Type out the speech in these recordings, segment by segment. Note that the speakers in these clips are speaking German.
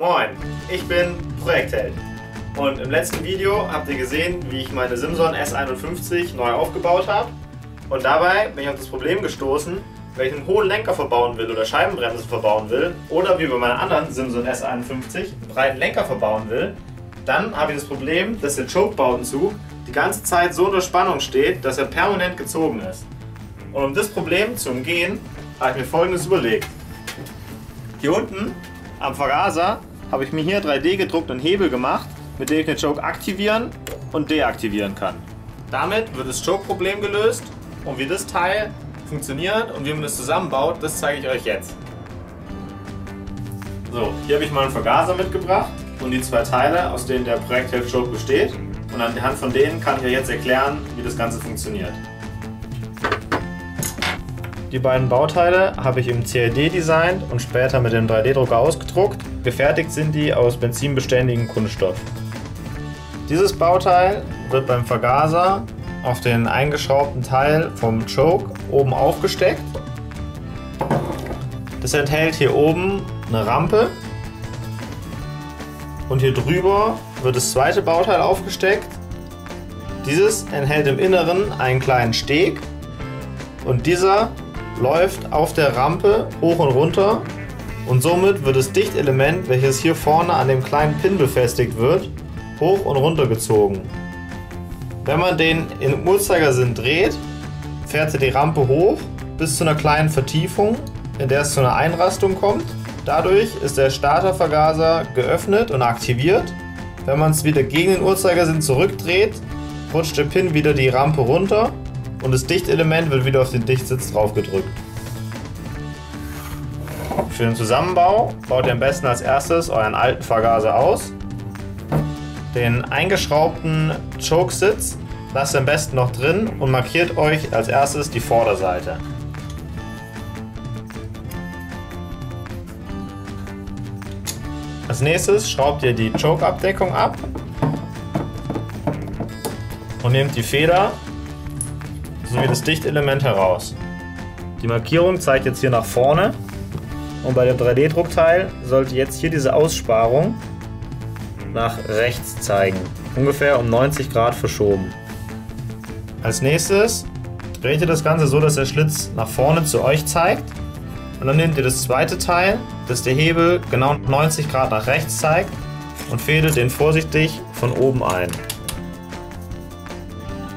Moin, ich bin Projektheld und im letzten Video habt ihr gesehen, wie ich meine Simson S51 neu aufgebaut habe und dabei bin ich auf das Problem gestoßen, wenn ich einen hohen Lenker verbauen will oder Scheibenbremsen verbauen will oder wie bei meiner anderen Simson S51 einen breiten Lenker verbauen will, dann habe ich das Problem, dass der Chokebautenzug die ganze Zeit so unter Spannung steht, dass er permanent gezogen ist. Und um das Problem zu umgehen, habe ich mir Folgendes überlegt. Hier unten am Vergaser habe ich mir hier 3D gedruckten Hebel gemacht, mit dem ich den Choke aktivieren und deaktivieren kann. Damit wird das Choke-Problem gelöst und wie das Teil funktioniert und wie man das zusammenbaut, das zeige ich euch jetzt. So, hier habe ich mal einen Vergaser mitgebracht und die zwei Teile, aus denen der Projektheld Choke besteht. Und anhand von denen kann ich euch jetzt erklären, wie das Ganze funktioniert. Die beiden Bauteile habe ich im CAD designt und später mit dem 3D-Drucker ausgedruckt. Gefertigt sind die aus benzinbeständigem Kunststoff. Dieses Bauteil wird beim Vergaser auf den eingeschraubten Teil vom Choke oben aufgesteckt. Das enthält hier oben eine Rampe und hier drüber wird das zweite Bauteil aufgesteckt. Dieses enthält im Inneren einen kleinen Steg und dieser läuft auf der Rampe hoch und runter und somit wird das Dichtelement, welches hier vorne an dem kleinen Pin befestigt wird, hoch und runter gezogen. Wenn man den im Uhrzeigersinn dreht, fährt er die Rampe hoch bis zu einer kleinen Vertiefung, in der es zu einer Einrastung kommt. Dadurch ist der Startervergaser geöffnet und aktiviert. Wenn man es wieder gegen den Uhrzeigersinn zurückdreht, rutscht der Pin wieder die Rampe runter und das Dichtelement wird wieder auf den Dichtsitz drauf gedrückt. Für den Zusammenbau baut ihr am besten als erstes euren alten Vergaser aus. Den eingeschraubten Choke-Sitz lasst ihr am besten noch drin und markiert euch als erstes die Vorderseite. Als nächstes schraubt ihr die Choke-Abdeckung ab und nehmt die Feder sowie das Dichtelement heraus. Die Markierung zeigt jetzt hier nach vorne und bei dem 3D-Druckteil sollte jetzt hier diese Aussparung nach rechts zeigen, ungefähr um 90 Grad verschoben. Als nächstes dreht ihr das Ganze so, dass der Schlitz nach vorne zu euch zeigt und dann nehmt ihr das zweite Teil, dass der Hebel genau 90 Grad nach rechts zeigt und fädelt den vorsichtig von oben ein.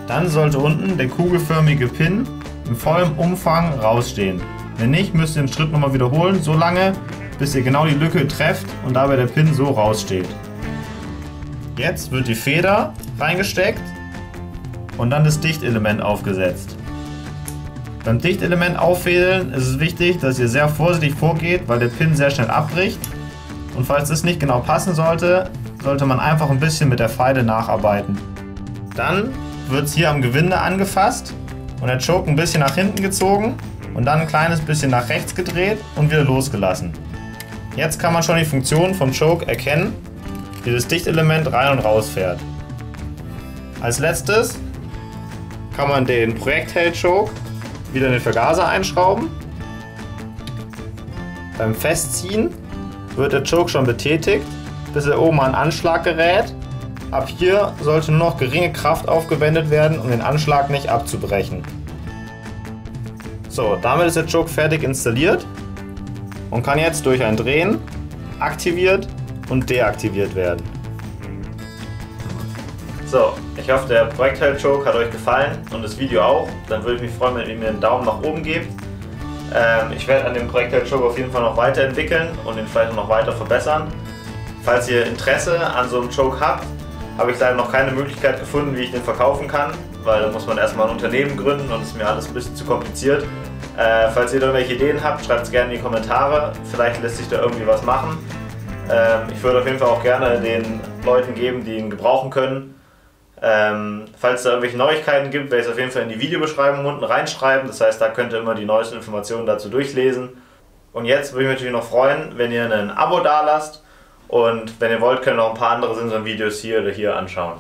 Dann sollte unten der kugelförmige Pin in vollem Umfang rausstehen. Wenn nicht, müsst ihr den Schritt nochmal wiederholen, so lange, bis ihr genau die Lücke trefft und dabei der Pin so raussteht. Jetzt wird die Feder reingesteckt und dann das Dichtelement aufgesetzt. Beim Dichtelement auffädeln ist es wichtig, dass ihr sehr vorsichtig vorgeht, weil der Pin sehr schnell abbricht. Und falls es nicht genau passen sollte, sollte man einfach ein bisschen mit der Feile nacharbeiten. Dann wird es hier am Gewinde angefasst und der Choke ein bisschen nach hinten gezogen und dann ein kleines bisschen nach rechts gedreht und wieder losgelassen. Jetzt kann man schon die Funktion vom Choke erkennen, wie das Dichtelement rein und raus fährt. Als letztes kann man den Projektheld-Choke wieder in den Vergaser einschrauben. Beim Festziehen wird der Choke schon betätigt, bis er oben an Anschlag gerät. Ab hier sollte nur noch geringe Kraft aufgewendet werden, um den Anschlag nicht abzubrechen. So, damit ist der Choke fertig installiert und kann jetzt durch ein Drehen aktiviert und deaktiviert werden. So, ich hoffe, der Projektheld-Choke hat euch gefallen und das Video auch. Dann würde ich mich freuen, wenn ihr mir einen Daumen nach oben gebt. Ich werde an dem Projektheld-Choke auf jeden Fall noch weiterentwickeln und ihn vielleicht noch weiter verbessern. Falls ihr Interesse an so einem Choke habt, habe ich leider noch keine Möglichkeit gefunden, wie ich den verkaufen kann, weil da muss man erstmal ein Unternehmen gründen und es ist mir alles ein bisschen zu kompliziert. Falls ihr da welche Ideen habt, schreibt es gerne in die Kommentare. Vielleicht lässt sich da irgendwie was machen. Ich würde auf jeden Fall auch gerne den Leuten geben, die ihn gebrauchen können. Falls es da irgendwelche Neuigkeiten gibt, werde ich es auf jeden Fall in die Videobeschreibung unten reinschreiben. Das heißt, da könnt ihr immer die neuesten Informationen dazu durchlesen. Und jetzt würde ich mich natürlich noch freuen, wenn ihr ein Abo dalasst. Und wenn ihr wollt, könnt ihr noch ein paar andere Simson-Videos hier oder hier anschauen.